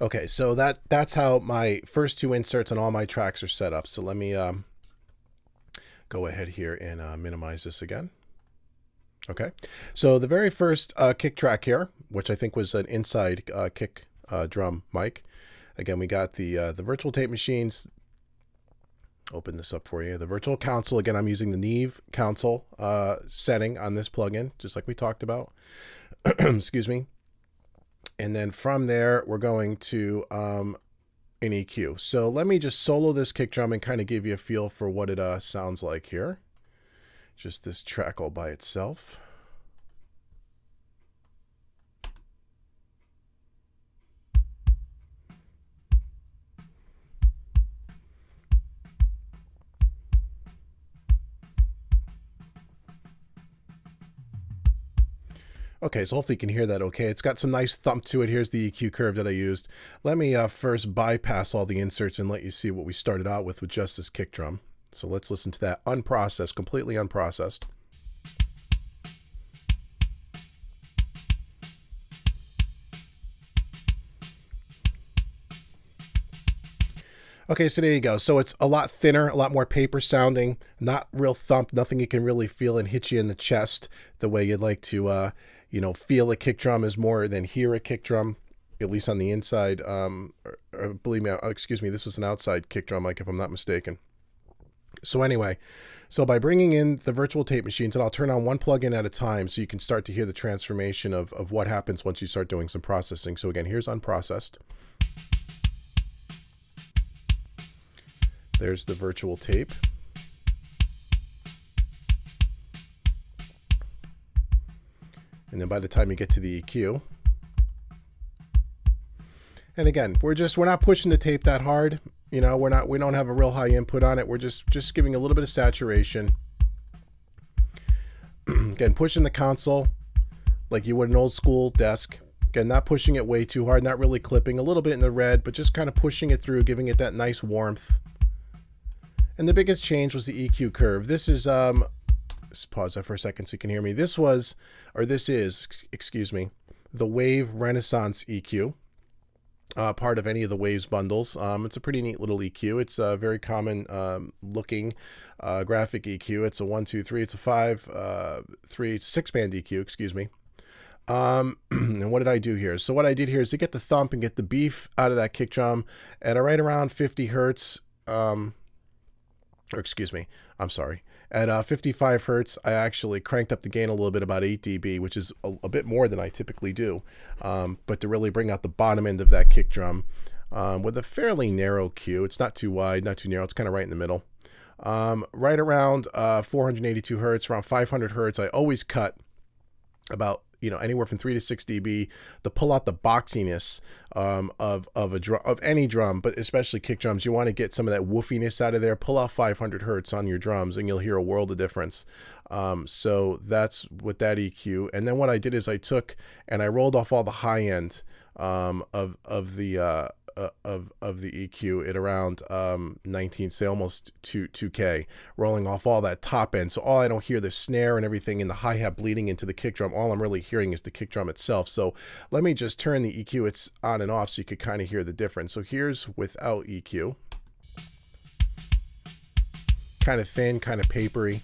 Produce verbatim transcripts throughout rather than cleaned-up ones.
Okay, so that that's how my first two inserts on all my tracks are set up. So let me um, go ahead here and uh, minimize this again. Okay, so the very first uh, kick track here, which I think was an inside uh, kick uh, drum mic. Again, we got the uh, the Virtual Tape Machines. Open this up for you. The Virtual Console. Again, I'm using the Neve console uh, setting on this plugin, just like we talked about. Excuse me. And then from there, we're going to um, an E Q. So let me just solo this kick drum and kind of give you a feel for what it uh, sounds like here. Just this track all by itself. Okay, so hopefully you can hear that okay. It's got some nice thump to it. Here's the E Q curve that I used. Let me uh, first bypass all the inserts and let you see what we started out with with just this kick drum. So let's listen to that unprocessed, completely unprocessed. Okay, so there you go. So it's a lot thinner, a lot more paper sounding, not real thump, nothing you can really feel and hit you in the chest the way you'd like to, uh, you know, feel a kick drum is more than hear a kick drum, at least on the inside. Um, or, or believe me, excuse me, this was an outside kick drum mic, if I'm not mistaken. So anyway, so by bringing in the Virtual Tape Machines, and I'll turn on one plugin at a time so you can start to hear the transformation of, of what happens once you start doing some processing. So again, here's unprocessed. There's the Virtual Tape. And then by the time you get to the E Q. And again, we're just, we're not pushing the tape that hard. You know, we're not, we don't have a real high input on it. We're just, just giving a little bit of saturation. Again, pushing the console like you would an old school desk. Again, not pushing it way too hard, not really clipping, a little bit in the red, but just kind of pushing it through, giving it that nice warmth. And the biggest change was the E Q curve. This is, um, let's pause that for a second so you can hear me. This was, or this is, excuse me, the Wave Renaissance E Q, uh, part of any of the Waves bundles. Um, it's a pretty neat little E Q. It's a very common um, looking uh, graphic E Q. It's a one, two, three, it's a five, uh, three, six band E Q, excuse me. Um, and what did I do here? So what I did here is to get the thump and get the beef out of that kick drum at right around fifty hertz, um, or excuse me, I'm sorry, at uh, fifty-five hertz, I actually cranked up the gain a little bit, about eight D B, which is a, a bit more than I typically do, um, but to really bring out the bottom end of that kick drum um, with a fairly narrow cue. It's not too wide, not too narrow, it's kind of right in the middle. Um, right around uh, four hundred eighty-two hertz, around five hundred hertz, I always cut about, you know, anywhere from three to six D B to pull out the boxiness um, of, of, a drum, of any drum, but especially kick drums. You want to get some of that woofiness out of there. Pull out five hundred hertz on your drums and you'll hear a world of difference. Um, so that's with that E Q. And then what I did is I took and I rolled off all the high end um, of, of, the, uh, of, of the E Q at around um, nineteen, say almost two K, rolling off all that top end. So all I don't hear the snare and everything in the hi-hat bleeding into the kick drum. All I'm really hearing is the kick drum itself. So let me just turn the E Q. It's on and off so you could kind of hear the difference. So here's without E Q. Kind of thin, kind of papery.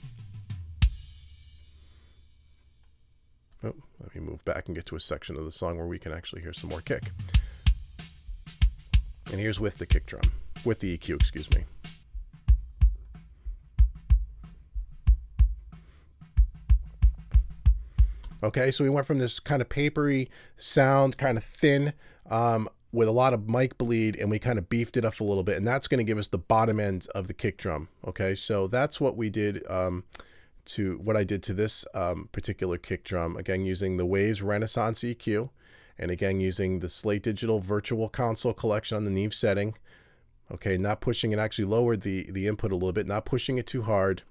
Oh, let me move back and get to a section of the song where we can actually hear some more kick. And here's with the kick drum, with the E Q, excuse me. Okay, so we went from this kind of papery sound, kind of thin, um, with a lot of mic bleed, and we kind of beefed it up a little bit, and that's gonna give us the bottom end of the kick drum, okay? So that's what we did um, to, what I did to this um, particular kick drum, again, using the Waves Renaissance E Q. And again, using the Slate Digital Virtual Console collection on the Neve setting. Okay, not pushing it, actually lowered the, the input a little bit, not pushing it too hard.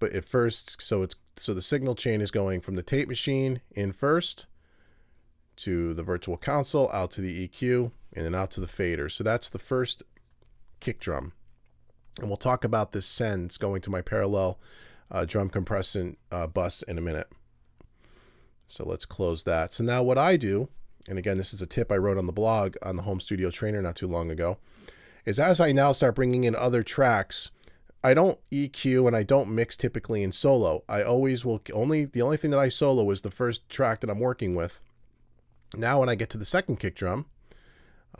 But at first, so it's so the signal chain is going from the tape machine in first to the Virtual Console, out to the E Q, and then out to the fader. So that's the first kick drum. And we'll talk about this sends going to my parallel uh, drum compression uh, bus in a minute. So let's close that. So now what I do and again, this is a tip I wrote on the blog on the Home Studio Trainer not too long ago, is as I now start bringing in other tracks, I don't E Q and I don't mix typically in solo. I always will only, the only thing that I solo is the first track that I'm working with. Now when I get to the second kick drum,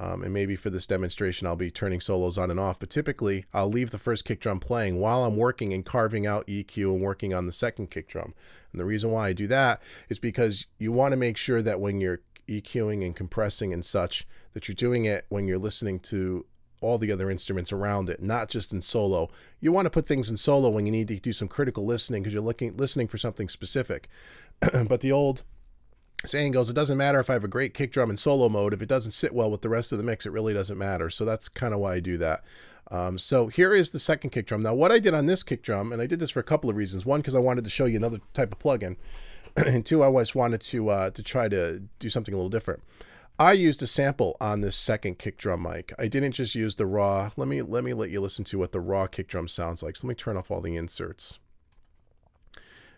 um, and maybe for this demonstration I'll be turning solos on and off, but typically I'll leave the first kick drum playing while I'm working and carving out E Q and working on the second kick drum. And the reason why I do that is because you want to make sure that when you're EQing and compressing and such, that you're doing it when you're listening to all the other instruments around it, not just in solo. You want to put things in solo when you need to do some critical listening because you're looking listening for something specific. But the old saying goes, it doesn't matter if I have a great kick drum in solo mode, if it doesn't sit well with the rest of the mix, it really doesn't matter. So that's kind of why I do that. Um, so here is the second kick drum. Now what I did on this kick drum, and I did this for a couple of reasons. One, because I wanted to show you another type of plugin. And two, I always wanted to, uh, to try to do something a little different. I used a sample on this second kick drum mic. I didn't just use the raw. Let me, let me let you listen to what the raw kick drum sounds like. So let me turn off all the inserts.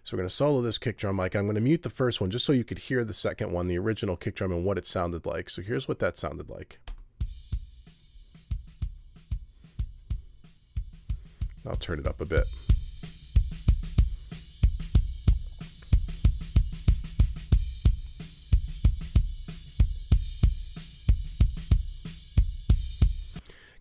So we're going to solo this kick drum mic. I'm going to mute the first one just so you could hear the second one, the original kick drum, and what it sounded like. So here's what that sounded like. I'll turn it up a bit.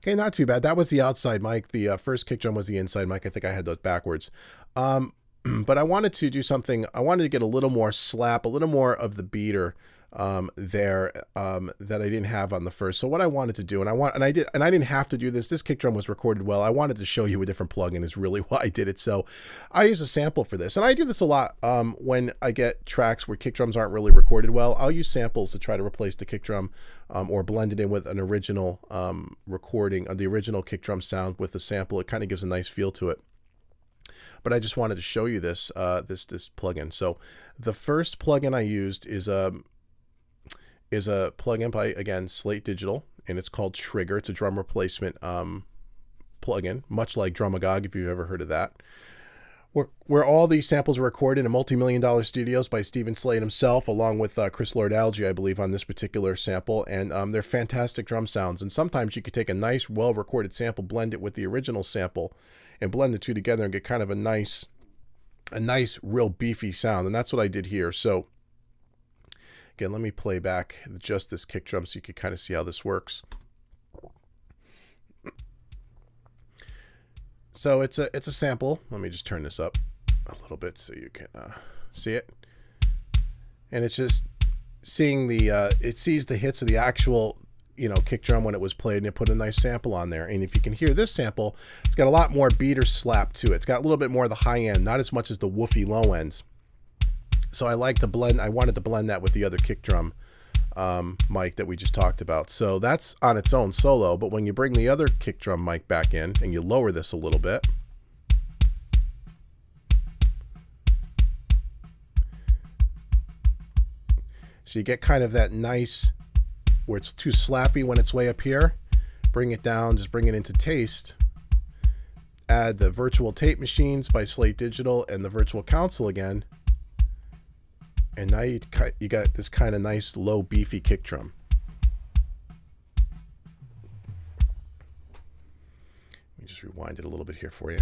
Okay, not too bad. That was the outside mic. The uh, first kick drum was the inside mic. I think I had those backwards. Um, but I wanted to do something. I wanted to get a little more slap, a little more of the beater um, there um, that I didn't have on the first. So what I wanted to do, and I want, and I did, and I didn't have to do this. This kick drum was recorded well. I wanted to show you a different plugin is really why I did it. So I use a sample for this, and I do this a lot um, when I get tracks where kick drums aren't really recorded well. I'll use samples to try to replace the kick drum. Um, or blend it in with an original um, recording of the original kick drum sound with the sample. It kind of gives a nice feel to it. But I just wanted to show you this uh, this this plugin. So the first plugin I used is a is a plugin by, again, Slate Digital, and it's called Trigger. It's a drum replacement um, plugin, much like Drumagog, if you've ever heard of that. Where, where all these samples were recorded in multi-million dollar studios by Stephen Slade himself, along with uh, Chris Lord-Alge, I believe, on this particular sample. And um, they're fantastic drum sounds. And sometimes you could take a nice, well-recorded sample, blend it with the original sample, and blend the two together and get kind of a nice, a nice, real beefy sound. And that's what I did here. So, again, let me play back just this kick drum so you can kind of see how this works. So it's a, it's a sample. Let me just turn this up a little bit so you can uh, see it. And it's just seeing the, uh, it sees the hits of the actual, you know, kick drum when it was played, and it put a nice sample on there. And if you can hear this sample, it's got a lot more beater slap to it. It's got a little bit more of the high end, not as much as the woofy low ends. So I like to blend, I wanted to blend that with the other kick drum um, mic that we just talked about. So that's on its own solo, but when you bring the other kick drum mic back in and you lower this a little bit, so you get kind of that nice, where it's too slappy when it's way up here, bring it down, just bring it into taste. Add the Virtual Tape Machines by Slate Digital and the Virtual Console again. And now you, you got this kind of nice, low, beefy kick drum. Let me just rewind it a little bit here for you.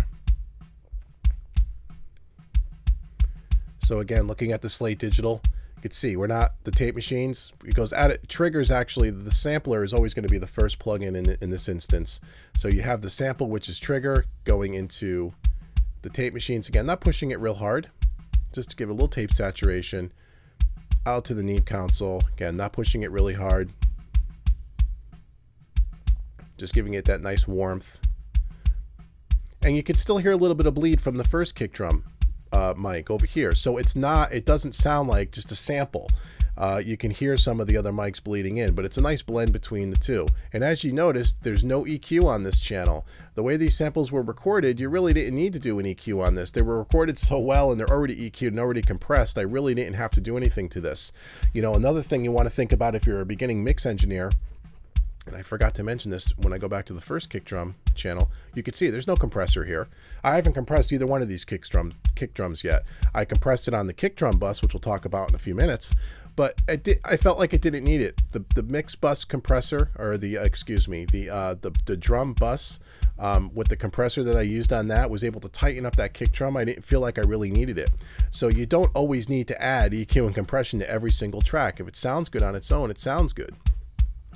So again, looking at the Slate Digital, you can see we're not the Tape Machines. It goes at it. Triggers, actually, the sampler is always going to be the first plugin in, in this instance. So you have the sample, which is Trigger, going into the Tape Machines. Again, not pushing it real hard, just to give it a little tape saturation. Out to the Neve console. Again, not pushing it really hard. Just giving it that nice warmth. And you can still hear a little bit of bleed from the first kick drum uh, mic over here. So it's not, it doesn't sound like just a sample. Uh, you can hear some of the other mics bleeding in, but it's a nice blend between the two. And as you notice, there's no E Q on this channel. The way these samples were recorded, you really didn't need to do an E Q on this. They were recorded so well, and they're already E Q'd and already compressed. I really didn't have to do anything to this. You know, another thing you want to think about if you're a beginning mix engineer, and I forgot to mention this when I go back to the first kick drum channel, you can see there's no compressor here. I haven't compressed either one of these kick, drum, kick drums yet. I compressed it on the kick drum bus, which we'll talk about in a few minutes. but I did, I felt like I didn't need it. The the mix bus compressor, or the uh, excuse me, the uh, the the drum bus um, with the compressor that I used on that was able to tighten up that kick drum. I didn't feel like I really needed it. So you don't always need to add E Q and compression to every single track. If it sounds good on its own, it sounds good.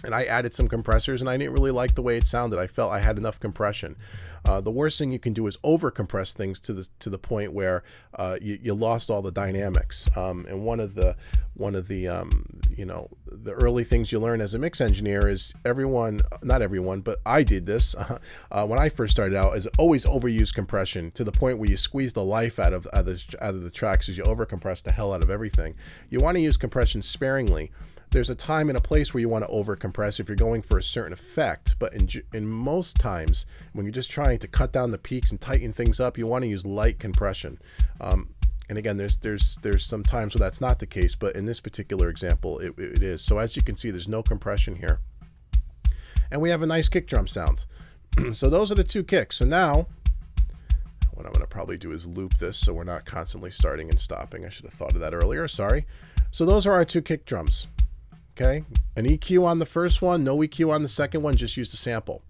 And I added some compressors, and I didn't really like the way it sounded. I felt I had enough compression. Uh, the worst thing you can do is over-compress things to the to the point where uh, you, you lost all the dynamics. Um, and one of the one of the um, you know, the early things you learn as a mix engineer is everyone, not everyone, but I did this uh, uh, when I first started out, is always overuse compression to the point where you squeeze the life out of out of the, out of the tracks as you over-compress the hell out of everything. You want to use compression sparingly. There's a time and a place where you want to overcompress if you're going for a certain effect, but in, in most times, when you're just trying to cut down the peaks and tighten things up, you want to use light compression. Um, and again, there's there's there's some times where that's not the case, but in this particular example, it, it is. So as you can see, there's no compression here. And we have a nice kick drum sound. So those are the two kicks. So now, what I'm going to probably do is loop this so we're not constantly starting and stopping. I should have thought of that earlier, sorry. So those are our two kick drums. Okay, an E Q on the first one, no E Q on the second one, just use the sample.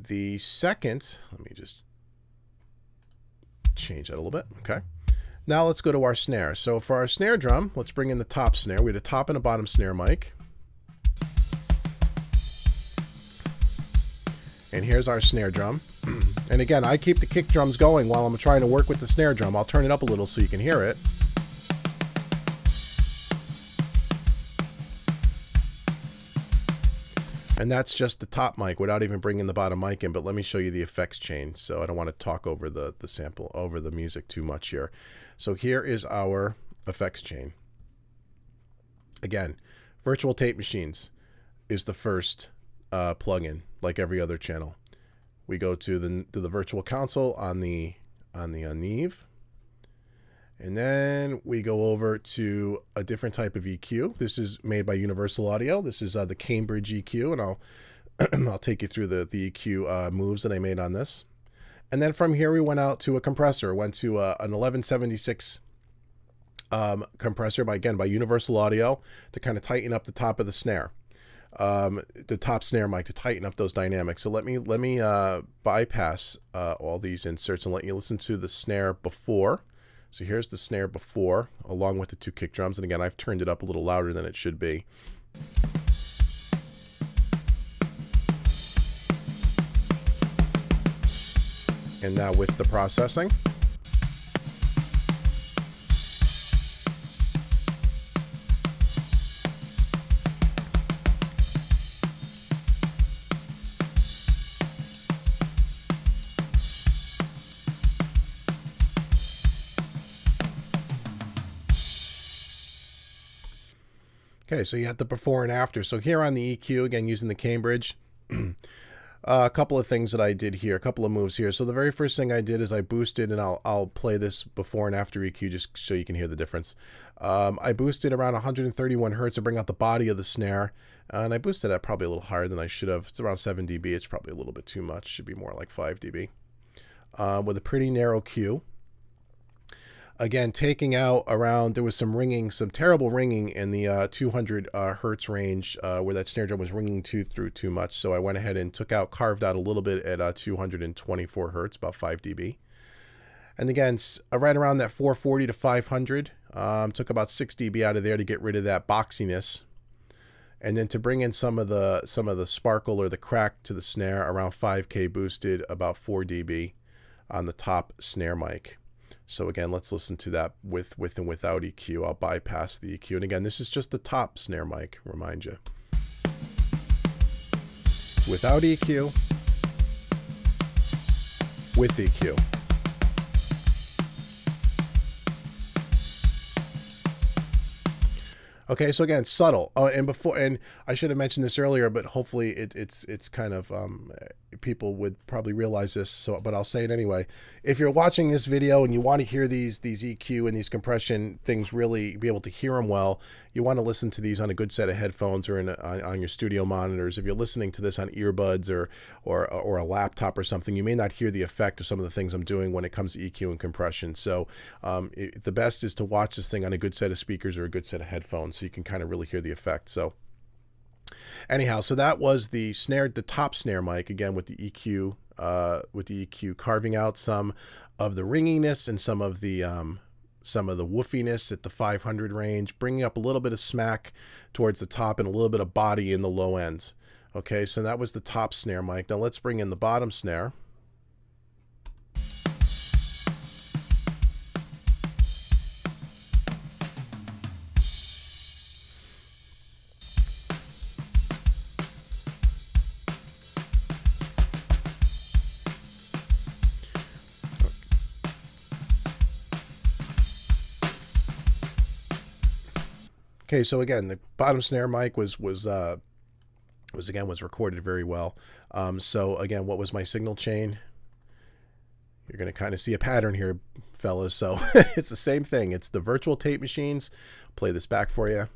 The second, let me just change that a little bit, okay. Now let's go to our snare. So for our snare drum, let's bring in the top snare. We had a top and a bottom snare mic. And here's our snare drum. And again, I keep the kick drums going while I'm trying to work with the snare drum. I'll turn it up a little so you can hear it. And that's just the top mic without even bringing the bottom mic in, but let me show you the effects chain. So I don't want to talk over the, the sample, over the music too much here. So here is our effects chain. Again, Virtual Tape Machines is the first uh, plugin, like every other channel. We go to the, to the Virtual Console on the, on the uh, Neve. And then we go over to a different type of E Q. This is made by Universal Audio. This is uh, the Cambridge E Q, and I'll I'll take you through the, the E Q uh, moves that I made on this. And then from here, we went out to a compressor, went to uh, an eleven seventy-six um, compressor, by, again, by Universal Audio, to kind of tighten up the top of the snare, um, the top snare mic, to tighten up those dynamics. So let me, let me uh, bypass uh, all these inserts and let you listen to the snare before. So here's the snare before, along with the two kick drums. And again, I've turned it up a little louder than it should be. And now with the processing. Okay, so you have the before and after. So here on the E Q, again, using the Cambridge, uh, a couple of things that I did here, a couple of moves here. So the very first thing I did is I boosted, and I'll, I'll play this before and after E Q just so you can hear the difference. Um, I boosted around one hundred thirty-one hertz to bring out the body of the snare, and I boosted that probably a little higher than I should have. It's around seven D B. It's probably a little bit too much. Should be more like five D B um, with a pretty narrow Q. Again, taking out around, there was some ringing, some terrible ringing in the uh, two hundred hertz range uh, where that snare drum was ringing too, through too much. So I went ahead and took out, carved out a little bit at uh, two hundred twenty-four hertz, about five D B. And again, right around that four forty to five hundred, um, took about six D B out of there to get rid of that boxiness. And then to bring in some of the some of the sparkle or the crack to the snare, around five K boosted, about four D B on the top snare mic. So again, let's listen to that with, with and without E Q. I'll bypass the E Q. And again, this is just the top snare mic, remind you. Without E Q, with E Q. Okay, so again, subtle. Oh, and before, and I should have mentioned this earlier, but hopefully it, it's it's kind of um, people would probably realize this, so but I'll say it anyway. If you're watching this video and you want to hear these these E Q and these compression things, really be able to hear them well, you want to listen to these on a good set of headphones or in a, on, on your studio monitors. If you're listening to this on earbuds or, or or a laptop or something, you may not hear the effect of some of the things I'm doing when it comes to E Q and compression. So um, it, the best is to watch this thing on a good set of speakers or a good set of headphones, so you can kind of really hear the effect. So anyhow, so that was the snare, the top snare mic, again with the E Q, uh, with the E Q carving out some of the ringiness and some of the um, some of the woofiness at the five hundred range, bringing up a little bit of smack towards the top and a little bit of body in the low ends. Okay, so that was the top snare mic. Now let's bring in the bottom snare. Okay, so again, the bottom snare mic was was uh, was again was recorded very well. Um, so again, what was my signal chain? You're going to kind of see a pattern here, fellas. So it's the same thing. It's the Virtual Tape Machines. Play this back for you.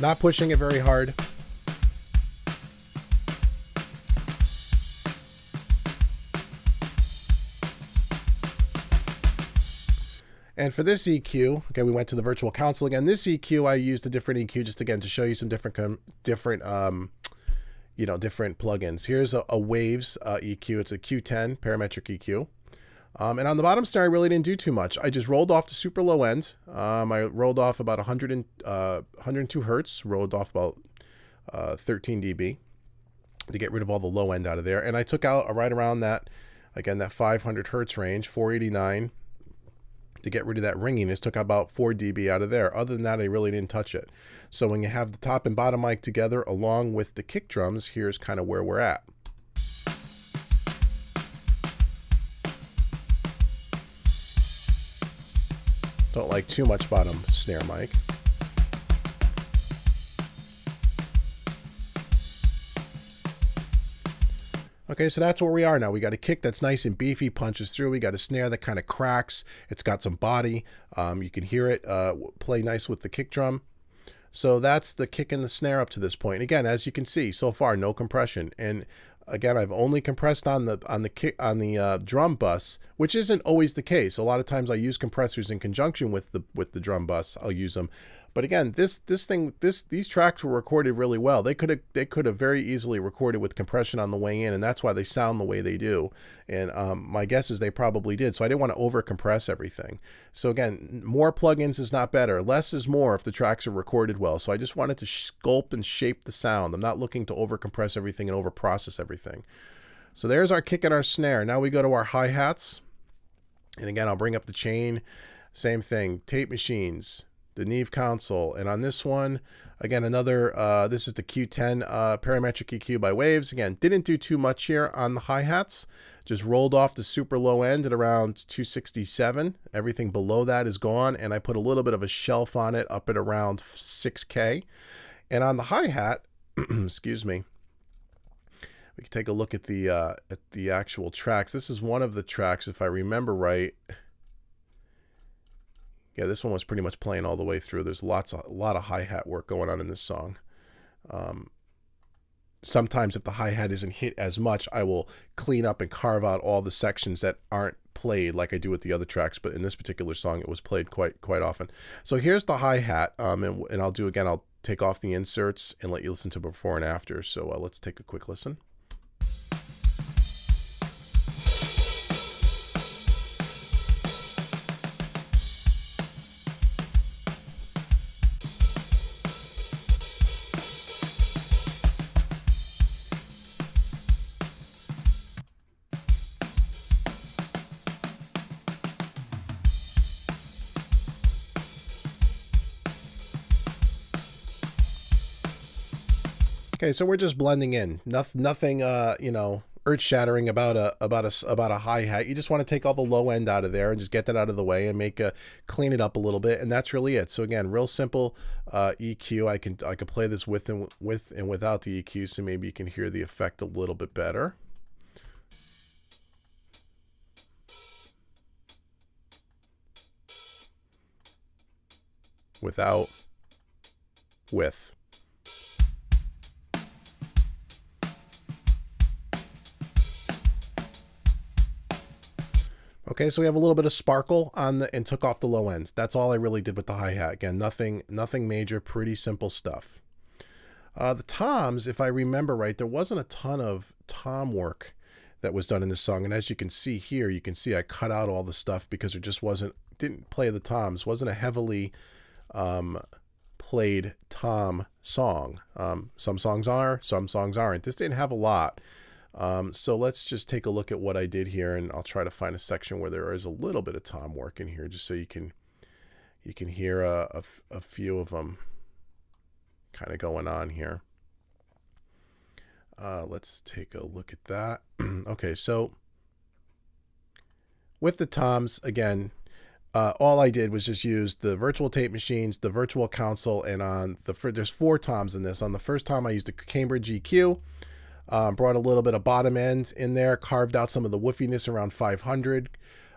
Not pushing it very hard. And for this E Q, okay, we went to the Virtual Console again. This E Q, I used a different E Q just again to show you some different, com different, um, you know, different plugins. Here's a, a Waves uh, E Q. It's a Q ten parametric E Q. Um, and on the bottom snare, I really didn't do too much. I just rolled off to super low ends. Um, I rolled off about one hundred and, uh, one hundred two hertz. Rolled off about uh, thirteen D B to get rid of all the low end out of there. And I took out right around that, again, that five hundred hertz range, four eighty-nine. To get rid of that ringiness, took about four D B out of there. Other than that, I really didn't touch it. So when you have the top and bottom mic together along with the kick drums, here's kind of where we're at. Don't like too much bottom snare mic. Okay, so that's where we are now. We got a kick that's nice and beefy, punches through. We got a snare that kind of cracks. It's got some body. Um, you can hear it uh, play nice with the kick drum. So that's the kick and the snare up to this point. And again, as you can see, so far no compression. And again, I've only compressed on the on the kick on the uh, drum bus, which isn't always the case. A lot of times I use compressors in conjunction with the with the drum bus. I'll use them. But again, this this thing this these tracks were recorded really well. They could have they could have very easily recorded with compression on the way in, and that's why they sound the way they do. And um, my guess is they probably did. So I didn't want to over compress everything. So again, more plugins is not better. Less is more if the tracks are recorded well. So I just wanted to sculpt and shape the sound. I'm not looking to over compress everything and over process everything. So there's our kick and our snare. Now we go to our hi-hats, and again I'll bring up the chain. Same thing, tape machines. The Neve console, and on this one, again, another, uh, this is the Q ten uh, parametric E Q by Waves. Again, didn't do too much here on the hi-hats, just rolled off the super low end at around two sixty-seven. Everything below that is gone, and I put a little bit of a shelf on it up at around six K. And on the hi-hat, excuse me, we can take a look at the, uh, at the actual tracks. This is one of the tracks, if I remember right. Yeah, this one was pretty much playing all the way through. There's lots of, a lot of hi-hat work going on in this song. Um, sometimes if the hi-hat isn't hit as much, I will clean up and carve out all the sections that aren't played like I do with the other tracks. But in this particular song, it was played quite quite often. So here's the hi-hat. Um, and, and I'll do, again, I'll take off the inserts and let you listen to before and after. So uh, let's take a quick listen. Okay, so we're just blending in. Nothing, nothing uh, you know, earth-shattering about a about a about a hi-hat. You just want to take all the low end out of there and just get that out of the way and make a clean it up a little bit, and that's really it. So again, real simple uh, E Q. I can I can play this with and with and without the E Q, so maybe you can hear the effect a little bit better. Without, with. Okay, so we have a little bit of sparkle on the, and took off the low ends. That's all I really did with the hi-hat. Again, nothing, nothing major, pretty simple stuff. Uh, the toms, if I remember right, there wasn't a ton of tom work that was done in this song. And as you can see here, you can see I cut out all the stuff because it just wasn't, didn't play the toms, wasn't a heavily um, played tom song. Um, some songs are, some songs aren't. This didn't have a lot. Um, so let's just take a look at what I did here, and I'll try to find a section where there is a little bit of tom work in here, just so you can you can hear a, a, a few of them kind of going on here. Uh, let's take a look at that. Okay, so with the toms, again, uh, all I did was just use the Virtual Tape Machines, the Virtual Console, and on the there's four toms in this. On the first tom, I used the Cambridge E Q. Um, brought a little bit of bottom end in there, carved out some of the woofiness around five hundred,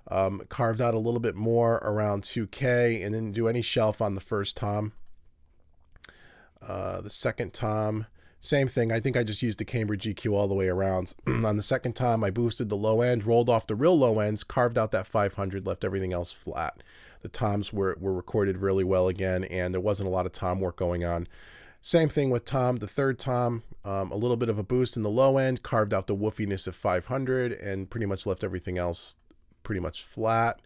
um, carved out a little bit more around two K, and didn't do any shelf on the first tom. Uh, the second tom, same thing. I think I just used the Cambridge E Q all the way around. On the second tom, I boosted the low end, rolled off the real low ends, carved out that five hundred, left everything else flat. The toms were, were recorded really well again, and there wasn't a lot of tom work going on. Same thing with tom, the third tom, um, a little bit of a boost in the low end, carved out the woofiness of five hundred, and pretty much left everything else pretty much flat.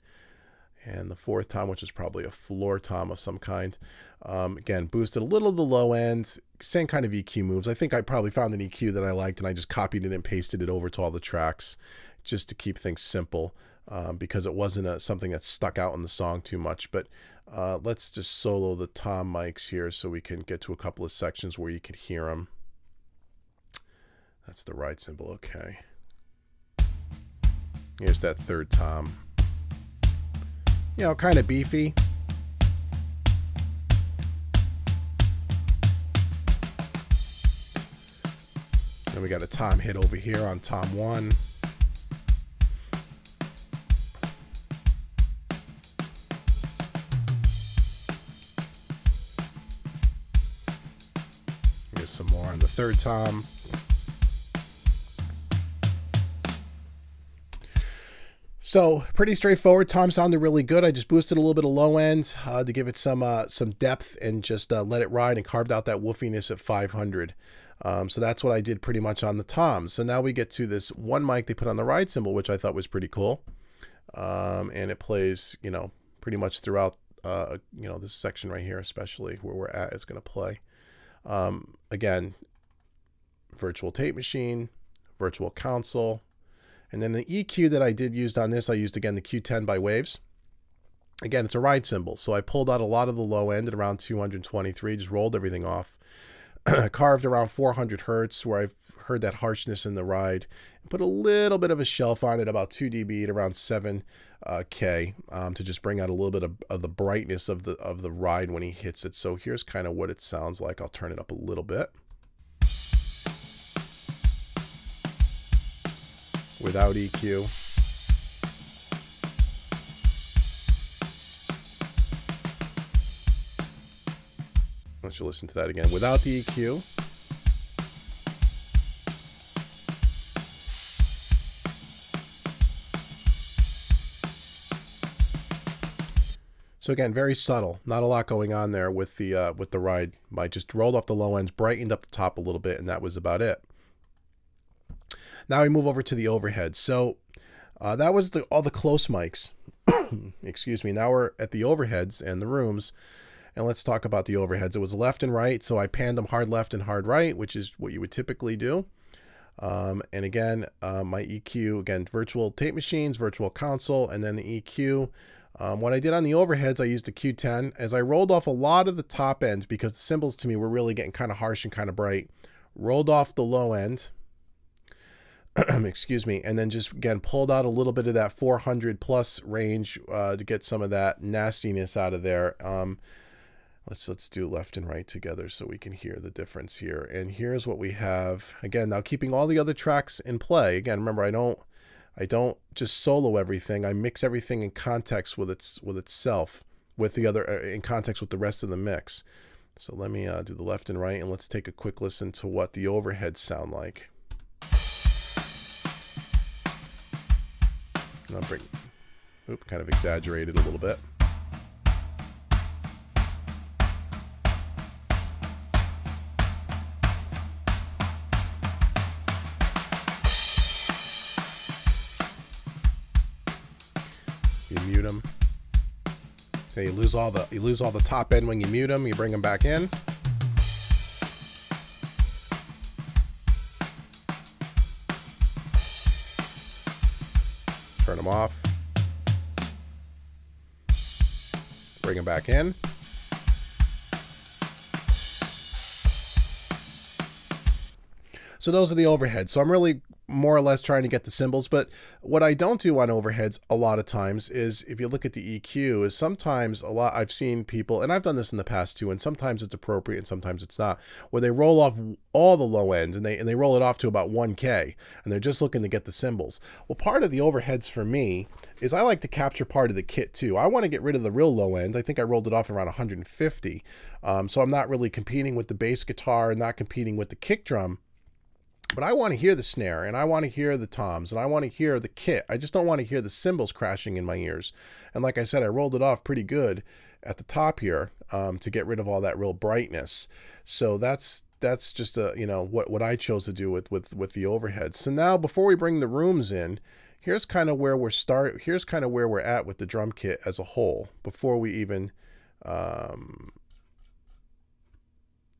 And the fourth tom, which is probably a floor tom of some kind, um, again, boosted a little of the low end, same kind of E Q moves. I think I probably found an E Q that I liked, and I just copied it and pasted it over to all the tracks just to keep things simple, um, because it wasn't a, something that stuck out in the song too much. But Uh, let's just solo the tom mics here so we can get to a couple of sections where you can hear them. That's the ride cymbal, okay. Here's that third tom. You know, kind of beefy. Then we got a tom hit over here on tom one. Some more on the third tom. So pretty straightforward. Tom sounded really good. I just boosted a little bit of low end uh, to give it some uh, some depth, and just uh, let it ride and carved out that woofiness at five hundred. Um, so that's what I did pretty much on the toms. So now we get to this one mic they put on the ride cymbal, which I thought was pretty cool, um, and it plays, you know, pretty much throughout. Uh, you know, this section right here, especially where we're at, is going to play. Um, again, Virtual Tape Machine, Virtual Console, and then the E Q that I did use on this, I used again the Q ten by Waves. Again, it's a ride cymbal, so I pulled out a lot of the low end at around two hundred twenty-three, just rolled everything off, carved around four hundred hertz where I've heard that harshness in the ride, and put a little bit of a shelf on it, about two D B at around seven K, um, to just bring out a little bit of, of the brightness of the of the ride when he hits it. So here's kind of what it sounds like. I'll turn it up a little bit without E Q. Let you listen to that again without the E Q. So again, very subtle, not a lot going on there with the uh, with the ride. I just rolled off the low ends, brightened up the top a little bit, and that was about it. Now we move over to the overhead. So uh, that was the, all the close mics. Excuse me. Now we're at the overheads and the rooms, and let's talk about the overheads. It was left and right, so I panned them hard left and hard right, which is what you would typically do. Um, and again, uh, my E Q, again, Virtual Tape Machines, Virtual Console, and then the E Q. Um, what I did on the overheads, I used the Q ten as I rolled off a lot of the top ends because the cymbals to me were really getting kind of harsh and kind of bright. Rolled off the low end, excuse me, and then just again pulled out a little bit of that four hundred plus range uh, to get some of that nastiness out of there. Um, let's let's do left and right together so we can hear the difference here. And here's what we have again. Now keeping all the other tracks in play. Again, remember I don't I don't just solo everything. I mix everything in context with its with itself with the other in context with the rest of the mix. So let me uh, do the left and right, and let's take a quick listen to what the overheads sound like. And I'll bring, oop, kind of exaggerated a little bit. You mute them. Okay, you lose all the you lose all the top end when you mute them. You bring them back in. Turn them off. Bring them back in. So those are the overheads. So I'm really more or less trying to get the cymbals, but what I don't do on overheads a lot of times is, if you look at the E Q, is sometimes a lot I've seen people, and I've done this in the past too, and sometimes it's appropriate and sometimes it's not, where they roll off all the low end and they and they roll it off to about one K, and they're just looking to get the cymbals. Well, part of the overheads for me is I like to capture part of the kit too. I want to get rid of the real low end. I think I rolled it off around one hundred fifty, um, so I'm not really competing with the bass guitar and not competing with the kick drum. But I want to hear the snare, and I want to hear the toms, and I want to hear the kit. I just don't want to hear the cymbals crashing in my ears. And like I said, I rolled it off pretty good at the top here um, to get rid of all that real brightness. So that's that's just a, you know, what what I chose to do with with with the overheads. So now before we bring the rooms in, here's kind of where we're start. Here's kind of where we're at with the drum kit as a whole before we even. Um,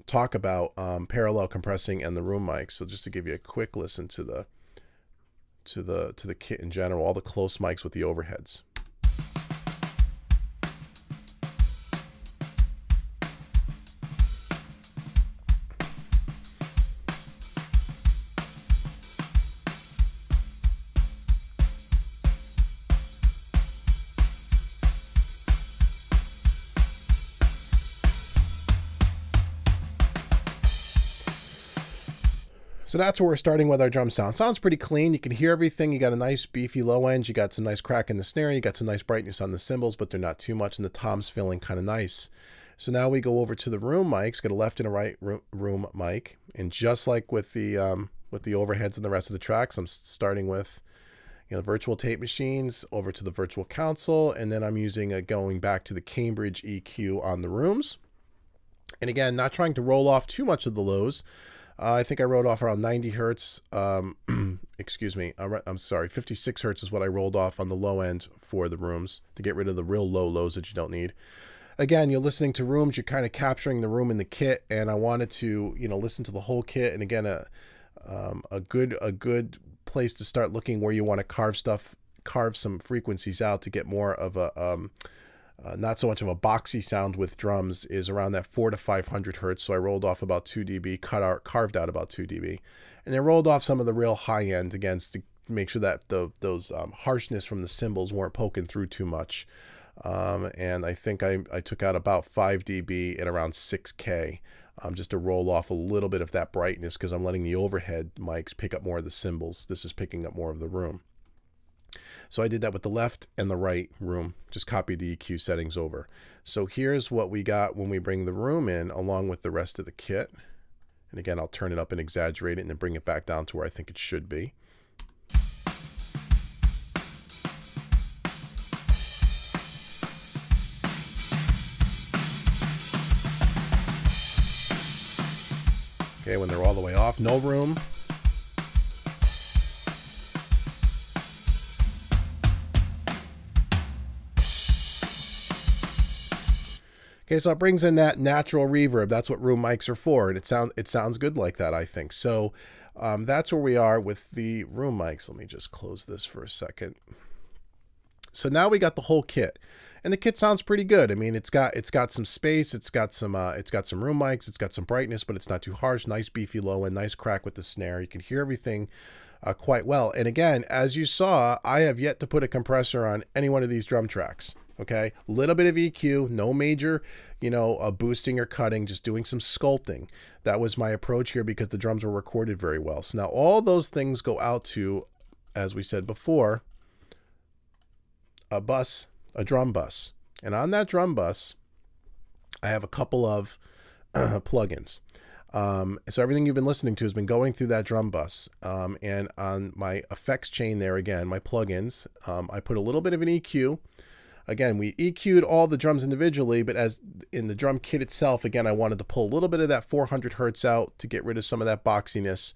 talk about um, parallel compressing and the room mics. So just to give you a quick listen to the to the to the kit in general, all the close mics with the overheads. So that's where we're starting with our drum sound. Sounds pretty clean. You can hear everything. You got a nice beefy low end. You got some nice crack in the snare. You got some nice brightness on the cymbals, but they're not too much. And the toms feeling kind of nice. So now we go over to the room mics. Got a left and a right room mic. And just like with the um, with the overheads and the rest of the tracks, I'm starting with, you know, Virtual Tape Machines over to the Virtual Console, and then I'm using a going back to the Cambridge E Q on the rooms. And again, not trying to roll off too much of the lows. Uh, I think I rolled off around ninety hertz, um, excuse me, I'm sorry, fifty-six hertz is what I rolled off on the low end for the rooms to get rid of the real low lows that you don't need. Again, you're listening to rooms, you're kind of capturing the room in the kit, and I wanted to, you know, listen to the whole kit, and again, a, um, a good a good place to start looking where you want to carve stuff, carve some frequencies out to get more of a... Um, Uh, not so much of a boxy sound with drums is around that four to five hundred hertz. So I rolled off about two dB, cut out, carved out about two dB, and then rolled off some of the real high end again to make sure that the, those um, harshness from the cymbals weren't poking through too much. Um, and I think I, I took out about five dB at around six K, um, just to roll off a little bit of that brightness, because I'm letting the overhead mics pick up more of the cymbals. This is picking up more of the room. So I did that with the left and the right room, just copied the E Q settings over. So here's what we got when we bring the room in along with the rest of the kit. And again, I'll turn it up and exaggerate it and then bring it back down to where I think it should be. Okay, when they're all the way off, no room. Okay, so it brings in that natural reverb. That's what room mics are for, and it sounds it sounds good like that, I think. So um, that's where we are with the room mics. Let me just close this for a second. So now we got the whole kit, and the kit sounds pretty good. I mean, it's got it's got some space, it's got some uh, it's got some room mics, it's got some brightness, but it's not too harsh. Nice beefy low end, nice crack with the snare. You can hear everything uh, quite well. And again, as you saw, I have yet to put a compressor on any one of these drum tracks. Okay, little bit of E Q, no major, you know, uh, boosting or cutting, just doing some sculpting. That was my approach here because the drums were recorded very well. So now all those things go out to, as we said before, a bus, a drum bus. And on that drum bus, I have a couple of uh, plugins. Um, so everything you've been listening to has been going through that drum bus. Um, and on my effects chain there, again, my plugins, um, I put a little bit of an E Q. Again, we E Q'd all the drums individually, but as in the drum kit itself, again, I wanted to pull a little bit of that four hundred hertz out to get rid of some of that boxiness.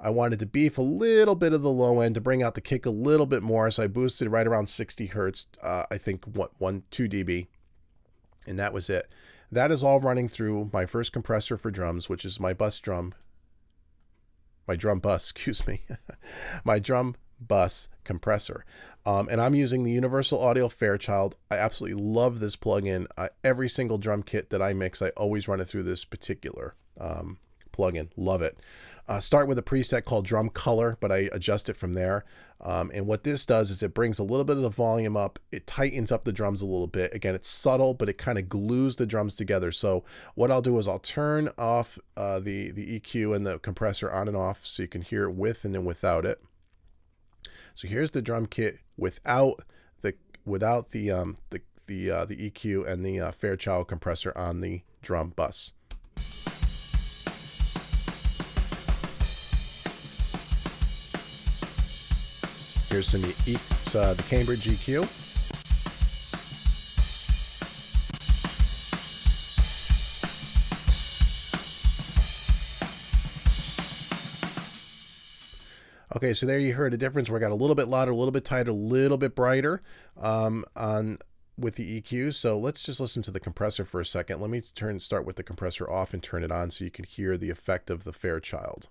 I wanted to beef a little bit of the low end to bring out the kick a little bit more, so I boosted right around sixty hertz, uh, I think one, one, two dB, and that was it. That is all running through my first compressor for drums, which is my bus drum, my drum bus, excuse me, my drum bus compressor. Um, and I'm using the Universal Audio Fairchild. I absolutely love this plugin. Uh, every single drum kit that I mix, I always run it through this particular um, plugin. Love it. Uh, start with a preset called Drum Color, but I adjust it from there. Um, and what this does is it brings a little bit of the volume up. It tightens up the drums a little bit. Again, it's subtle, but it kind of glues the drums together. So what I'll do is I'll turn off uh, the, the E Q and the compressor on and off so you can hear it with and then without it. So here's the drum kit without the without the um, the the, uh, the E Q and the uh, Fairchild compressor on the drum bus. Here's some e uh, the Cambridge E Q. Okay, so there you heard a difference where I got a little bit louder, a little bit tighter, a little bit brighter um, on with the E Q. So let's just listen to the compressor for a second. Let me turn start with the compressor off and turn it on so you can hear the effect of the Fairchild.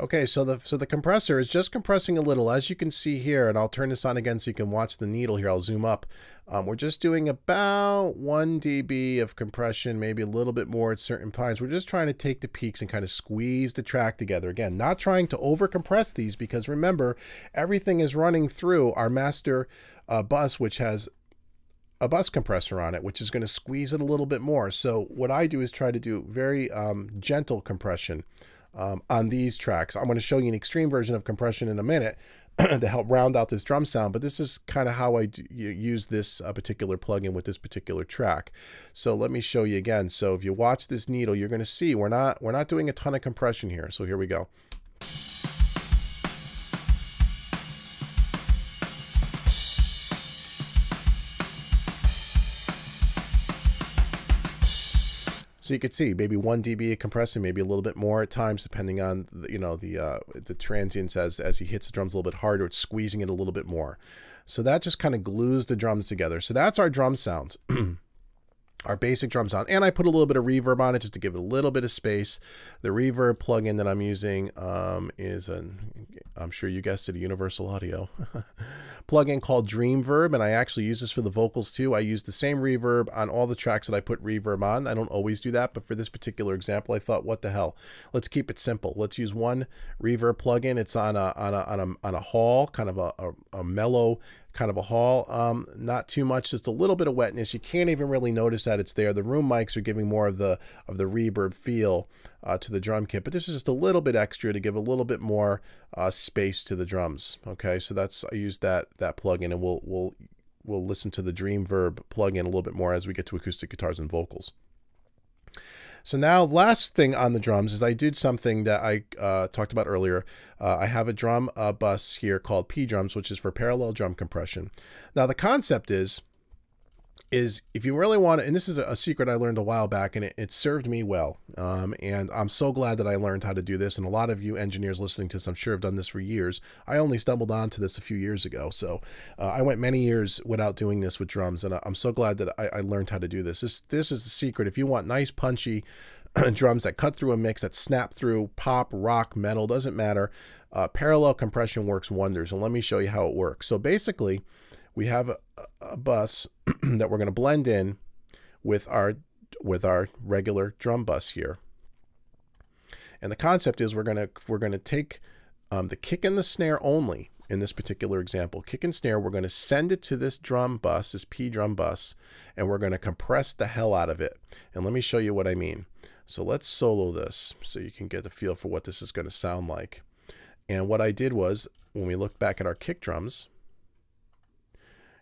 Okay, so the so the compressor is just compressing a little, as you can see here, and I'll turn this on again so you can watch the needle here. I'll zoom up. Um, we're just doing about one dB of compression, maybe a little bit more at certain times. We're just trying to take the peaks and kind of squeeze the track together. Again, not trying to over-compress these because remember, everything is running through our master uh, bus, which has a bus compressor on it, which is going to squeeze it a little bit more. So what I do is try to do very um, gentle compression. Um, on these tracks. I'm going to show you an extreme version of compression in a minute to help round out this drum sound, but this is kind of how I do, you use this uh, particular plugin with this particular track. So let me show you again. So if you watch this needle, you're going to see we're not we're not doing a ton of compression here. So here we go. So you could see maybe one dB of compression, maybe a little bit more at times, depending on the, you know the uh, the transients as as he hits the drums a little bit harder, it's squeezing it a little bit more. So that just kind of glues the drums together. So that's our drum sound, our basic drum sound. And I put a little bit of reverb on it just to give it a little bit of space. The reverb plugin that I'm using um, is an, I'm sure you guessed it, a Universal Audio plugin called DreamVerb, and I actually use this for the vocals too. I use the same reverb on all the tracks that I put reverb on. I don't always do that, but for this particular example, I thought, what the hell? Let's keep it simple. Let's use one reverb plugin. It's on a on a on a on a hall, kind of a a, a mellow kind of a hall. Um, not too much, just a little bit of wetness. You can't even really notice that it's there. The room mics are giving more of the of the reverb feel uh, to the drum kit, but this is just a little bit extra to give a little bit more uh, space to the drums. Okay, so that's I used that that plugin, and we'll we'll we'll listen to the DreamVerb plugin a little bit more as we get to acoustic guitars and vocals. So now, last thing on the drums is I did something that I uh, talked about earlier. Uh, I have a drum uh, bus here called P drums, which is for parallel drum compression. Now the concept is is if you really want to, and this is a secret I learned a while back, and it, it served me well. Um, and I'm so glad that I learned how to do this. And a lot of you engineers listening to this, I'm sure, have done this for years. I only stumbled onto this a few years ago. So uh, I went many years without doing this with drums. And I'm so glad that I, I learned how to do this. This, this is the secret. If you want nice, punchy drums that cut through a mix, that snap through, pop, rock, metal, doesn't matter. Uh, parallel compression works wonders. And let me show you how it works. So basically, we have a, a bus that we're going to blend in with our with our regular drum bus here, and the concept is we're gonna we're gonna take um, the kick and the snare only in this particular example. Kick and snare, we're going to send it to this drum bus, this P drum bus, and we're going to compress the hell out of it. And let me show you what I mean. So let's solo this so you can get the feel for what this is going to sound like. And what I did was, when we look back at our kick drums,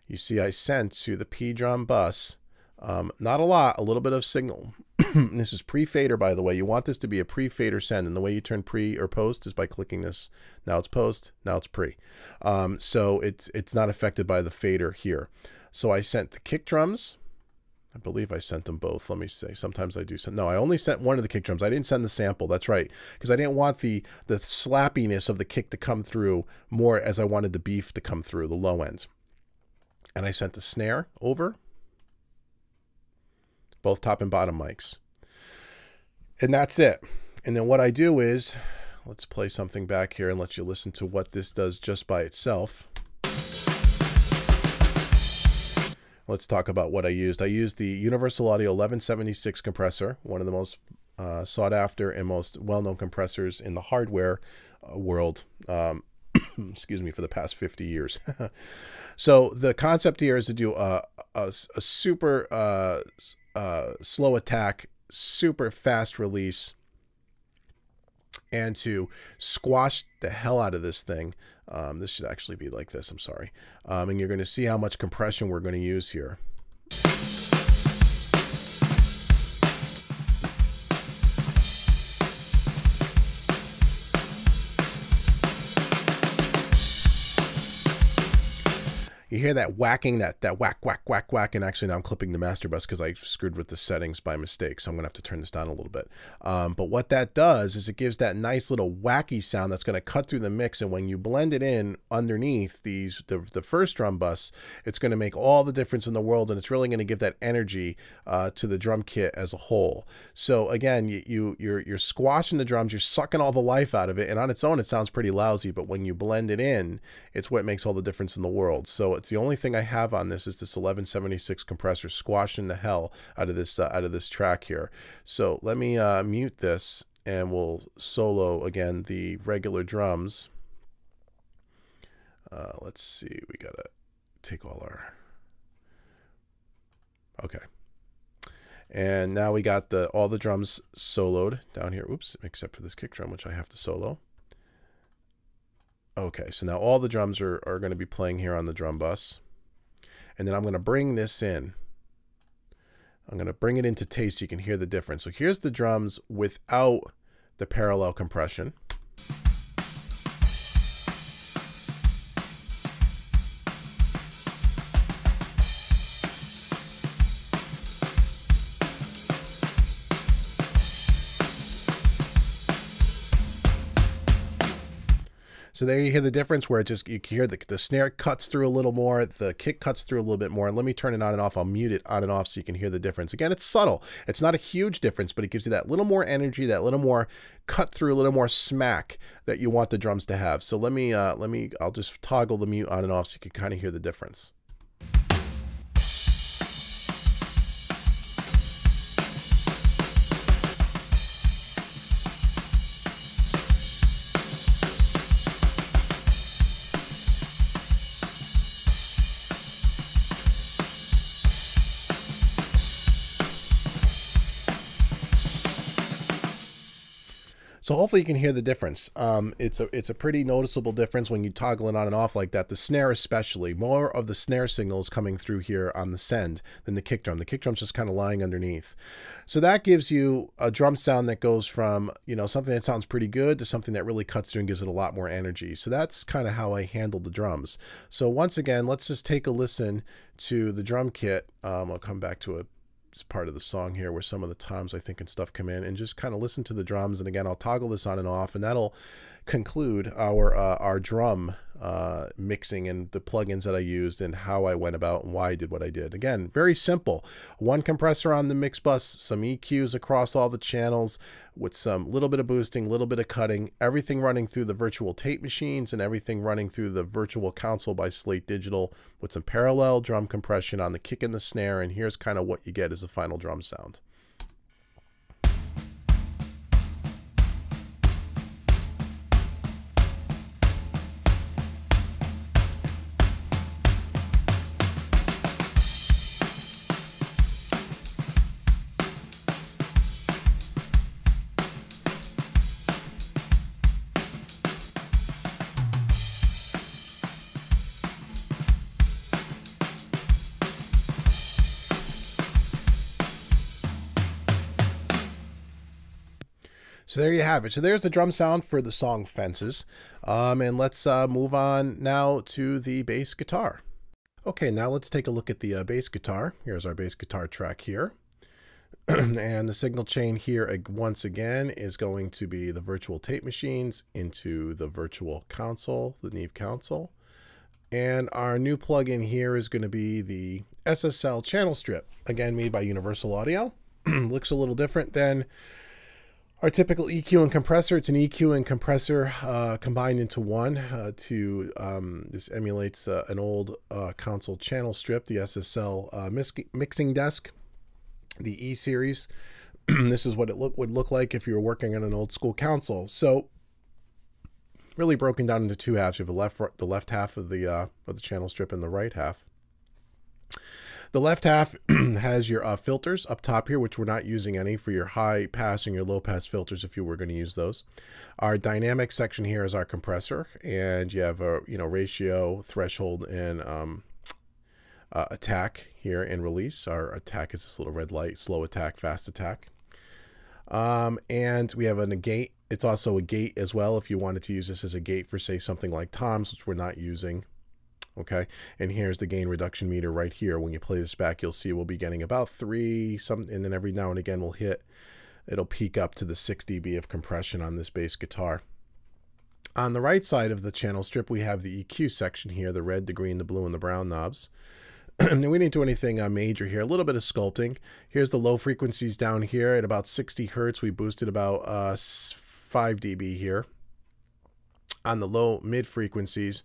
you see I sent to the P drum bus, um, not a lot, a little bit of signal. This is pre-fader, by the way. You want this to be a pre-fader send, and the way you turn pre or post is by clicking this. Now it's post, now it's pre. Um, so it's, it's not affected by the fader here. So I sent the kick drums. I believe I sent them both. Let me say, sometimes I do send. No, I only sent one of the kick drums. I didn't send the sample. That's right. Because I didn't want the, the slappiness of the kick to come through more as I wanted the beef to come through, the low end. And I sent the snare over, both top and bottom mics. And that's it. And then what I do is, let's play something back here and let you listen to what this does just by itself. Let's talk about what I used. I used the Universal Audio eleven seventy-six compressor, one of the most uh, sought after and most well-known compressors in the hardware uh, world. Um, excuse me, for the past fifty years. So the concept here is to do a, a, a super uh, uh, slow attack, super fast release, and to squash the hell out of this thing. Um, this should actually be like this, I'm sorry. Um, and you're going to see how much compression we're going to use here. You hear that whacking, that that whack, whack, whack, whack, and actually now I'm clipping the master bus because I screwed with the settings by mistake, so I'm going to have to turn this down a little bit. Um, but what that does is it gives that nice little wacky sound that's going to cut through the mix, and when you blend it in underneath these the, the first drum bus, it's going to make all the difference in the world, and it's really going to give that energy uh, to the drum kit as a whole. So again, you, you, you're, you're squashing the drums, you're sucking all the life out of it, and on its own it sounds pretty lousy, but when you blend it in, it's what makes all the difference in the world. So it's the only thing I have on this is this eleven seventy-six compressor squashing the hell out of this uh, out of this track here. So let me uh, mute this, and we'll solo again the regular drums. Uh, let's see, we gotta take all our. Okay, and now we got the all the drums soloed down here. Oops, except for this kick drum, which I have to solo. Okay, so now all the drums are, are going to be playing here on the drum bus. And then I'm going to bring this in. I'm going to bring it into taste so you can hear the difference. So here's the drums without the parallel compression. So there you hear the difference where it just, you can hear the, the snare cuts through a little more, the kick cuts through a little bit more. Let me turn it on and off. I'll mute it on and off so you can hear the difference. Again, it's subtle. It's not a huge difference, but it gives you that little more energy, that little more cut through, a little more smack that you want the drums to have. So let me, uh, let me, I'll just toggle the mute on and off so you can kind of hear the difference. So hopefully you can hear the difference. Um, it's a it's a pretty noticeable difference when you toggle it on and off like that. The snare especially, more of the snare signal is coming through here on the send than the kick drum. The kick drum's just kind of lying underneath. So that gives you a drum sound that goes from, you know, something that sounds pretty good to something that really cuts through and gives it a lot more energy. So that's kind of how I handled the drums. So once again, let's just take a listen to the drum kit. Um, I'll come back to it. Part of the song here where some of the toms I think and stuff come in, and just kind of listen to the drums. And again, I'll toggle this on and off, and that'll conclude our uh, our drum uh, mixing and the plugins that I used and how I went about and why I did what I did. Again, very simple. One compressor on the mix bus, some E Qs across all the channels with some little bit of boosting, little bit of cutting, everything running through the Virtual Tape Machines and everything running through the Virtual Console by Slate Digital with some parallel drum compression on the kick and the snare. And here's kind of what you get as a final drum sound. So there you have it. So there's the drum sound for the song Fences. Um, and let's uh, move on now to the bass guitar. Okay, now let's take a look at the uh, bass guitar. Here's our bass guitar track here. And the signal chain here once again is going to be the Virtual Tape Machines into the Virtual Console, the Neve console. And our new plugin here is going to be the S S L channel strip, again made by Universal Audio. Looks a little different than our typical E Q and compressor. It's an E Q and compressor uh, combined into one uh, to, um, this emulates uh, an old uh, console channel strip, the S S L uh, mixing desk, the E series. This is what it look, would look like if you were working on an old school console. So really broken down into two halves. You have the left, the left half of the, uh, of the channel strip and the right half. The left half has your uh, filters up top here, which we're not using any, for your high pass and your low pass filters if you were going to use those. Our dynamic section here is our compressor, and you have a you know ratio, threshold, and um, uh, attack here and release. Our attack is this little red light, slow attack, fast attack. Um, and we have a negate. It's also a gate as well if you wanted to use this as a gate for, say, something like toms, which we're not using. Okay, and here's the gain reduction meter right here. When you play this back, you'll see we'll be getting about three, some, and then every now and again we'll hit, it'll peak up to the six D B of compression on this bass guitar. On the right side of the channel strip, we have the E Q section here, the red, the green, the blue, and the brown knobs. And we didn't do anything uh, major here, a little bit of sculpting. Here's the low frequencies down here at about sixty hertz. We boosted about uh, five D B here. On the low mid frequencies,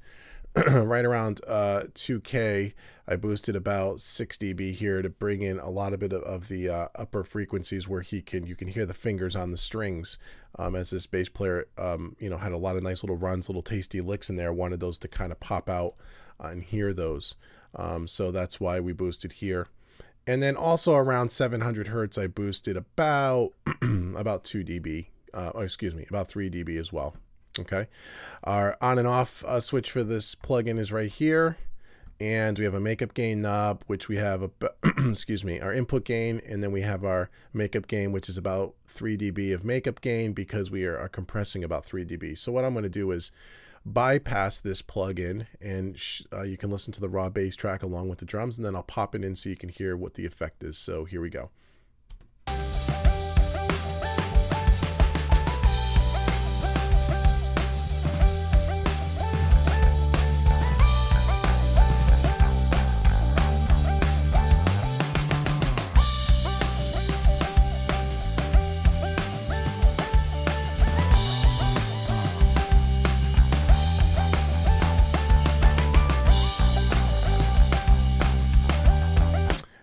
right around uh, two K, I boosted about six D B here to bring in a lot of bit of, of the uh, upper frequencies where he can you can hear the fingers on the strings. Um, as this bass player, um, you know, had a lot of nice little runs, little tasty licks in there. Wanted those to kind of pop out and hear those. Um, so that's why we boosted here. And then also around seven hundred hertz, I boosted about about two D B. Uh, or excuse me, about three D B as well. Okay, our on and off uh, switch for this plugin is right here, and we have a makeup gain knob, which we have a excuse me, our input gain, and then we have our makeup gain, which is about three D B of makeup gain because we are, are compressing about three D B. So what I'm going to do is bypass this plugin, and sh uh, you can listen to the raw bass track along with the drums, and then I'll pop it in so you can hear what the effect is. So here we go.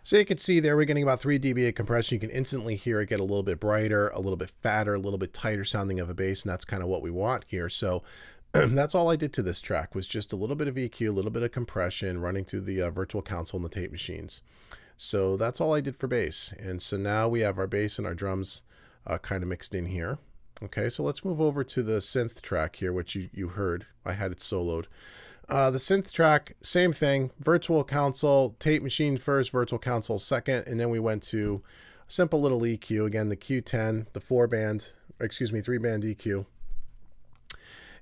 So you can see there we're getting about three D B of compression. You can instantly hear it get a little bit brighter, a little bit fatter, a little bit tighter sounding of a bass, and that's kind of what we want here. So that's all I did to this track, was just a little bit of E Q, a little bit of compression running through the uh, Virtual Console and the tape machines. So that's all I did for bass. And so now we have our bass and our drums uh, kind of mixed in here. Okay, so let's move over to the synth track here, which you, you heard. I had it soloed. Uh, the synth track, same thing. Virtual Console, Tape Machine first, Virtual Console second, and then we went to simple little E Q. Again, the Q ten, the four-band, excuse me, three-band E Q.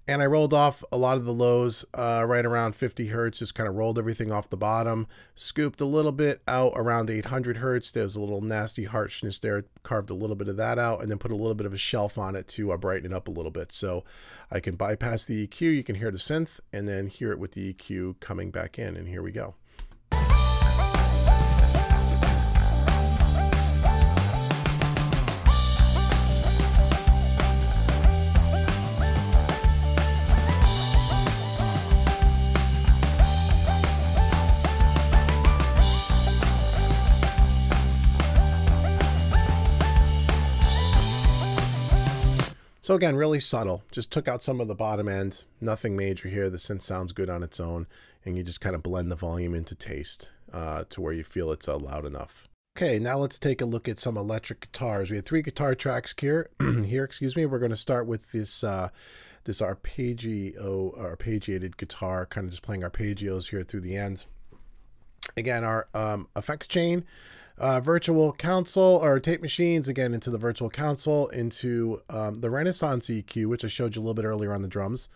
And I rolled off a lot of the lows uh, right around fifty hertz, just kind of rolled everything off the bottom, scooped a little bit out around eight hundred hertz. There's a little nasty harshness there, carved a little bit of that out, and then put a little bit of a shelf on it to uh, brighten it up a little bit. So I can bypass the E Q, you can hear the synth, and then hear it with the E Q coming back in, and here we go. So again, really subtle, just took out some of the bottom end, nothing major here. The synth sounds good on its own, and you just kind of blend the volume into taste uh, to where you feel it's uh, loud enough. Okay, now let's take a look at some electric guitars. We have three guitar tracks here, here excuse me. We're gonna start with this uh, this arpeggio, arpeggiated guitar, kind of just playing arpeggios here through the ends. Again, our um, effects chain. Uh, virtual console or tape machines, again, into the virtual console, into um, the Renaissance E Q, which I showed you a little bit earlier on the drums.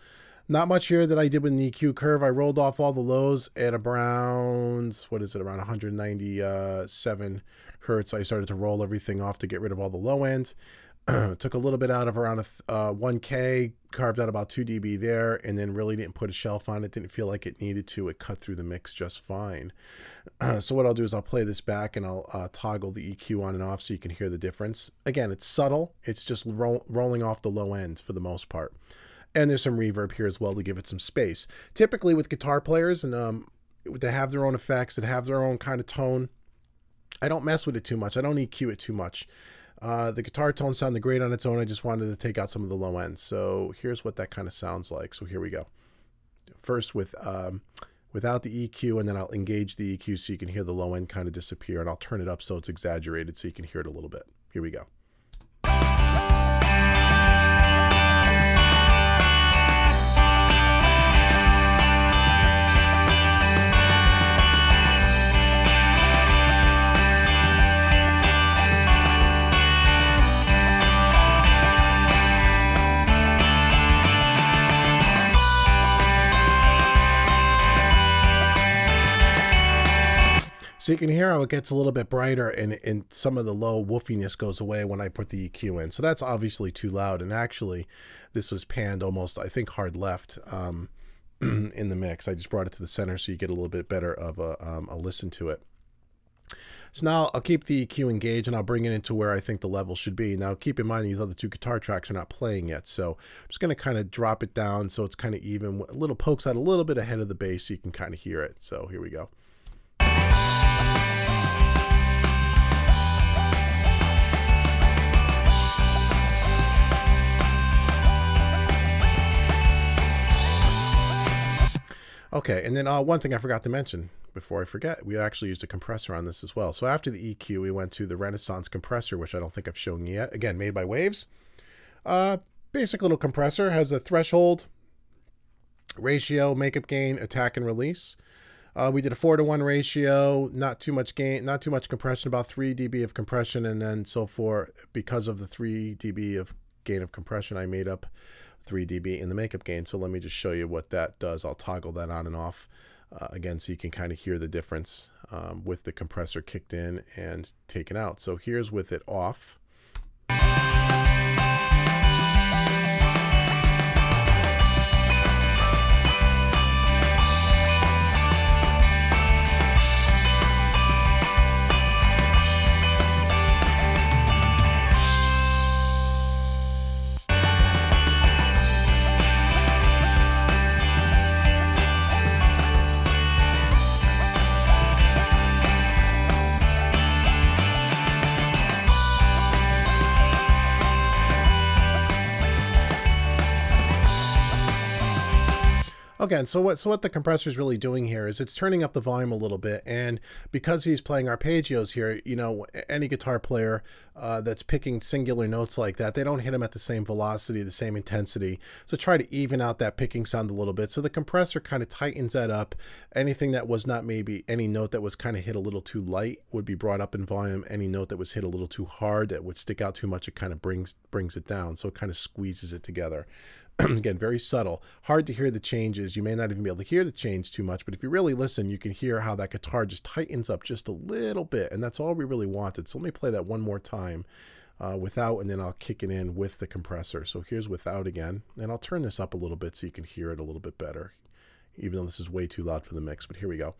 Not much here that I did with an E Q curve. I rolled off all the lows at around, what is it, around one hundred ninety-seven hertz. I started to roll everything off to get rid of all the low ends. Took a little bit out of around a uh, one K, carved out about two D B there, and then really didn't put a shelf on it. Didn't feel like it needed to. It cut through the mix just fine. Uh, so what I'll do is I'll play this back and I'll uh, toggle the E Q on and off so you can hear the difference. Again, it's subtle. It's just ro rolling off the low end for the most part. And there's some reverb here as well to give it some space. Typically with guitar players, and um, they have their own effects, that have their own kind of tone. I don't mess with it too much. I don't E Q it too much. Uh, the guitar tone sounded great on its own. I just wanted to take out some of the low ends. So here's what that kind of sounds like. So here we go. First with um, without the E Q, and then I'll engage the E Q so you can hear the low end kind of disappear, and I'll turn it up so it's exaggerated so you can hear it a little bit. Here we go. So you can hear how it gets a little bit brighter, and, and some of the low woofiness goes away when I put the E Q in. So that's obviously too loud. And actually, this was panned almost, I think, hard left um, in the mix. I just brought it to the center so you get a little bit better of a, um, a listen to it. So now I'll keep the E Q engaged, and I'll bring it into where I think the level should be. Now, keep in mind, these other two guitar tracks are not playing yet. So I'm just going to kind of drop it down so it's kind of even. A little pokes out a little bit ahead of the bass so you can kind of hear it. So here we go. Okay, and then uh, one thing I forgot to mention before I forget, we actually used a compressor on this as well. So after the E Q, we went to the Renaissance compressor, which I don't think I've shown yet. Again, made by Waves. Uh, basic little compressor, has a threshold, ratio, makeup gain, attack, and release. Uh, we did a four to one ratio, not too much gain, not too much compression, about three D B of compression, and then so forth. Because of the three D B of gain of compression, I made up three D B in the makeup gain. So let me just show you what that does. I'll toggle that on and off uh, again so you can kind of hear the difference um, with the compressor kicked in and taken out. So here's with it off. Again, so what so what the compressor is really doing here is it's turning up the volume a little bit, and because he's playing arpeggios here, you know, any guitar player uh, that's picking singular notes like that, they don't hit them at the same velocity, the same intensity. So try to even out that picking sound a little bit. So the compressor kind of tightens that up. Anything that was not maybe any note that was kind of hit a little too light would be brought up in volume. Any note that was hit a little too hard, that would stick out too much, it kind of brings brings it down. So it kind of squeezes it together. Again, very subtle, hard to hear the changes. You may not even be able to hear the change too much, but if you really listen, you can hear how that guitar just tightens up just a little bit, and that's all we really wanted. So let me play that one more time uh, without, and then I'll kick it in with the compressor. So here's without again, and I'll turn this up a little bit so you can hear it a little bit better, even though this is way too loud for the mix, but here we go.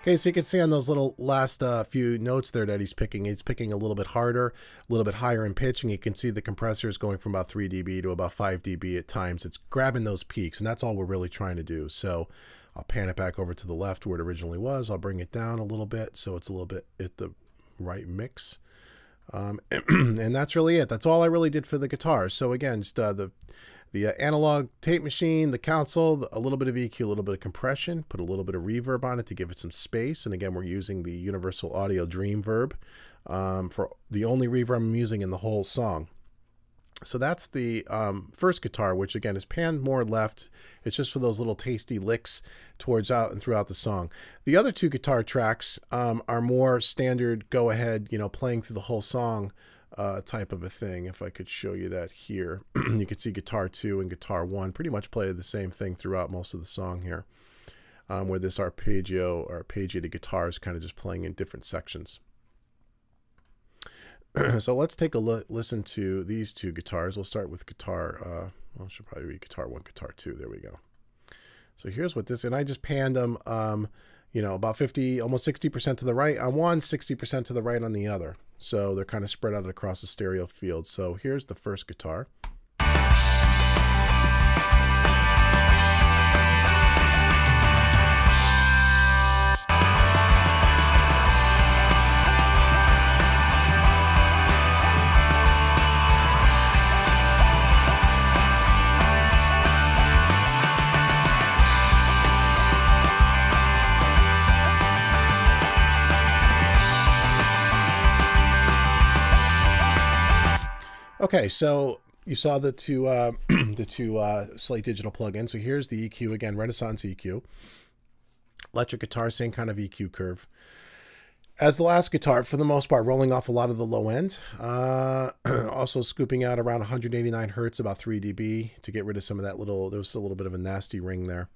Okay, so you can see on those little last uh, few notes there that he's picking, he's picking a little bit harder, a little bit higher in pitch, and you can see the compressor is going from about three D B to about five D B at times. It's grabbing those peaks, and that's all we're really trying to do. So I'll pan it back over to the left where it originally was. I'll bring it down a little bit so it's a little bit at the right mix. Um, and that's really it. That's all I really did for the guitar. So again, just uh, the... The uh, analog tape machine, the console, a little bit of E Q, a little bit of compression, put a little bit of reverb on it to give it some space. And again, we're using the Universal Audio DreamVerb um, for the only reverb I'm using in the whole song. So that's the um, first guitar, which again is panned more left. It's just for those little tasty licks towards out and throughout the song. The other two guitar tracks um, are more standard go ahead, you know, playing through the whole song. Uh, type of a thing. If I could show you that here, you could see guitar two and guitar one pretty much play the same thing throughout most of the song here, um, where this arpeggio or arpeggiated guitar is kind of just playing in different sections. So let's take a look, listen to these two guitars. We'll start with guitar, uh, well, it should probably be guitar one, guitar two. There we go. So here's what this, and I just panned them, um, you know, about fifty, almost sixty percent to the right on one, sixty percent to the right on the other. So they're kind of spread out across the stereo field. So here's the first guitar. Okay, so you saw the two uh, the two uh, Slate Digital plugins. So here's the E Q again, Renaissance E Q. Electric guitar, same kind of E Q curve as the last guitar for the most part, rolling off a lot of the low end. Uh, also scooping out around one hundred eighty-nine hertz, about three D B to get rid of some of that little, there was a little bit of a nasty ring there.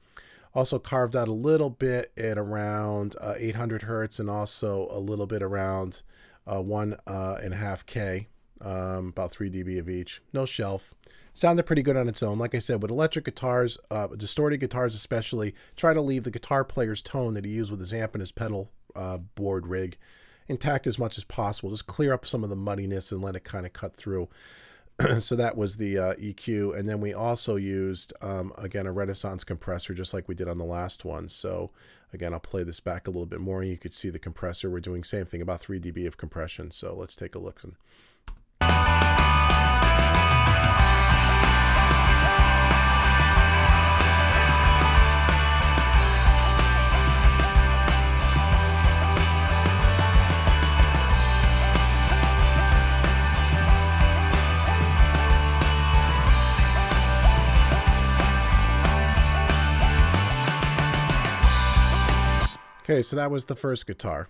Also carved out a little bit at around uh, eight hundred hertz, and also a little bit around uh, one uh, and a half K. Um, about three D B of each. No shelf. Sounded pretty good on its own. Like I said, with electric guitars, uh, distorted guitars especially, try to leave the guitar player's tone that he used with his amp and his pedal uh, board rig intact as much as possible. Just clear up some of the muddiness and let it kind of cut through. So that was the uh, E Q. And then we also used, um, again, a Renaissance compressor, just like we did on the last one. So again, I'll play this back a little bit more. You could see the compressor. We're doing same thing, about three D B of compression. So let's take a look. And okay, so that was the first guitar.